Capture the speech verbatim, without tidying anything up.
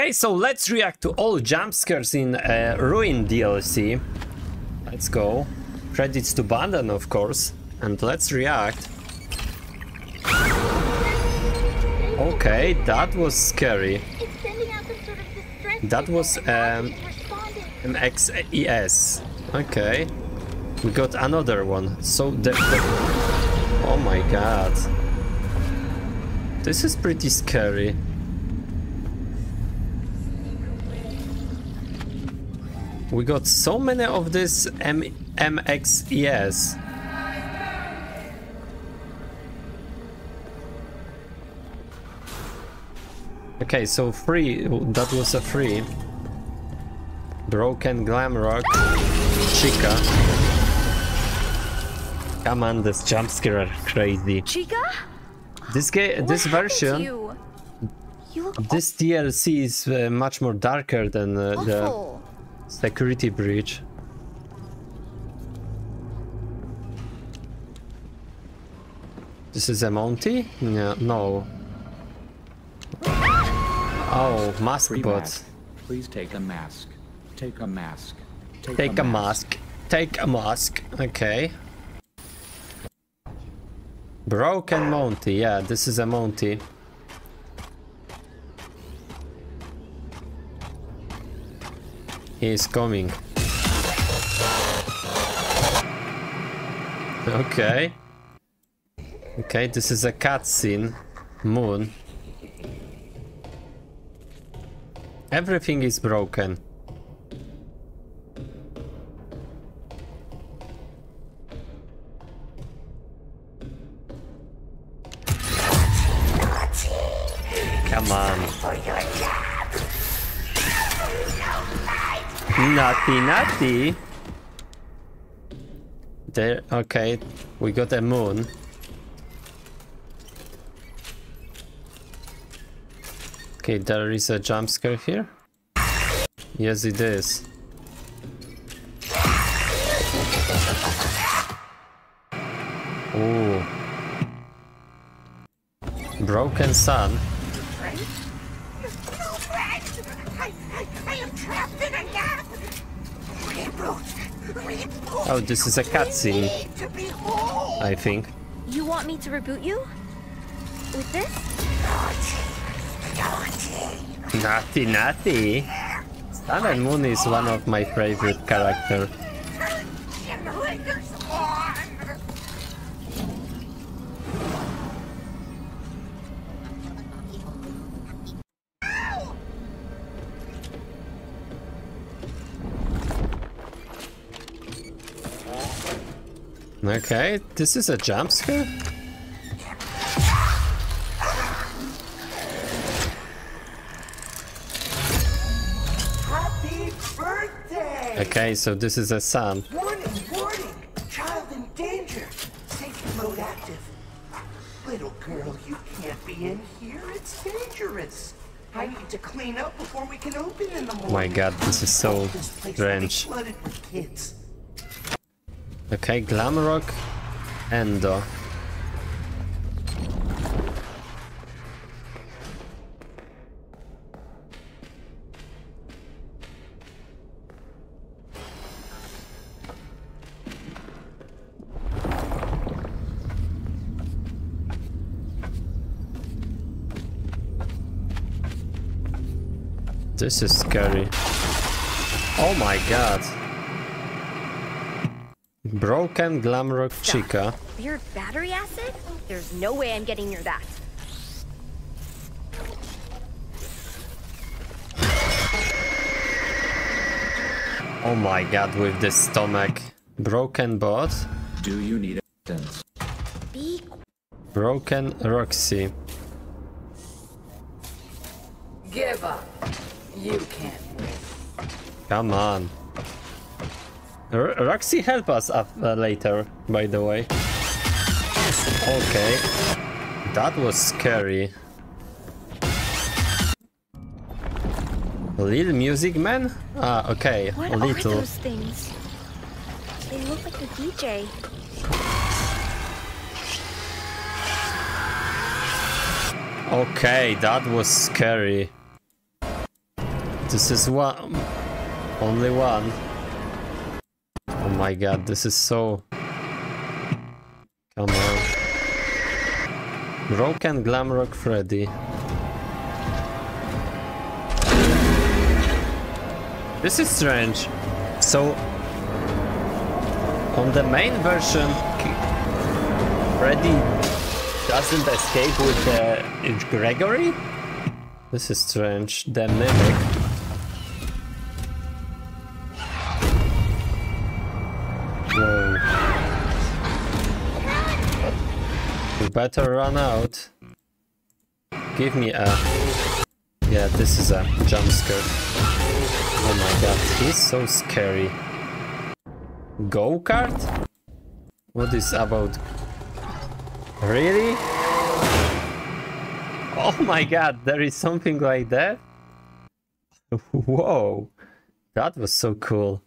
Okay, so let's react to all jump scares in uh, Ruin D L C. Let's go. Credits to Bandan, of course. And let's react. Okay, that was scary. That was um, M X E S. Okay. We got another one. So the, the... Oh my god. This is pretty scary. We got so many of this M M X E S. Okay, so free. That was a free. Broken Glamrock Chica. Come on, this jump scare are crazy. Chica? This game, this version, you? You this D L C is uh, much more darker than uh, the Security Breach. This is a Monty? No. no. Oh, mask bot. Please take a mask. Take a mask. Take, take a, a mask. mask. Take a mask. Okay. Broken Monty. Yeah, this is a Monty. He is coming. Okay. Okay, this is a cutscene. Moon. Everything is broken. Come on. Naughty, naughty. There, okay, we got a moon. Okay, there is a jump scare here. Yes, it is. Ooh. Broken sun. Oh, this is a cutscene, I think. You want me to reboot you? With this? Naughty, naughty. Sun and Moon is one of my favorite characters. Okay, this is a jump scare? Happy birthday! Okay, so this is a sun. Warning, warning! Child in danger! Safety mode active. Little girl, you can't be in here. It's dangerous. I need to clean up before we can open in the morning. My god, this is so strange. Okay, Glamrock Endor. This is scary. Oh my god. Broken Glamrock Chica. Weird battery acid? There's no way I'm getting near that. Oh my god, with this stomach. Broken bot. Do you need assistance? Broken Roxy. Give up. You can't win. Come on. R Roxy, help us up uh, later, by the way. Okay. That was scary. Little Music Man? Ah, okay. What little. Are those things? They look like a D J. Okay, that was scary. This is one. Only one. Oh my god, this is so... Come on. Broken Glamrock Freddy. This is strange. So, on the main version, Freddy doesn't escape with uh, Gregory? This is strange. The Mimic. Whoa. You better run out. Give me a... Yeah, this is a jump scare. Oh my god, he's so scary. Go-kart? What is about... Really? Oh my god, there is something like that? Whoa, that was so cool.